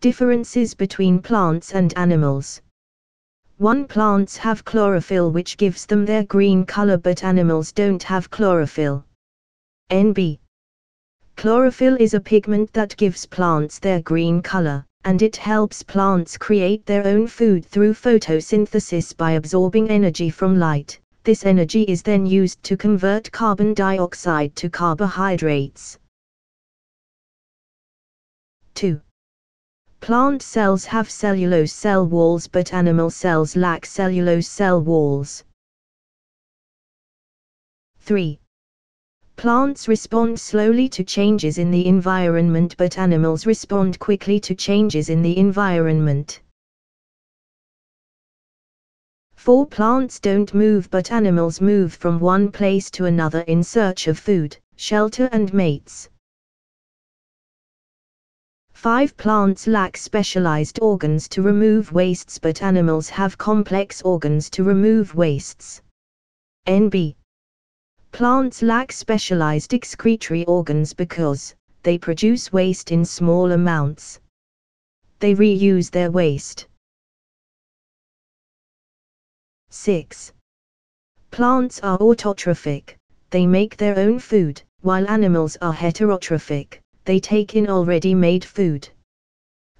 Differences between plants and animals. 1. Plants have chlorophyll, which gives them their green color, but animals don't have chlorophyll. Nb. Chlorophyll is a pigment that gives plants their green color, and it helps plants create their own food through photosynthesis by absorbing energy from light. This energy is then used to convert carbon dioxide to carbohydrates. 2. Plant cells have cellulose cell walls, but animal cells lack cellulose cell walls. 3. Plants respond slowly to changes in the environment, but animals respond quickly to changes in the environment. 4. Plants don't move, but animals move from one place to another in search of food, shelter and mates. 5. Plants lack specialized organs to remove wastes, but animals have complex organs to remove wastes. Nb. Plants lack specialized excretory organs because they produce waste in small amounts. They reuse their waste. 6. Plants are autotrophic, they make their own food, while animals are heterotrophic. They take in already made food.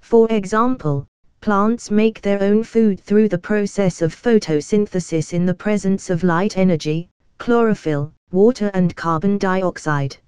For example, plants make their own food through the process of photosynthesis in the presence of light energy, chlorophyll, water and carbon dioxide.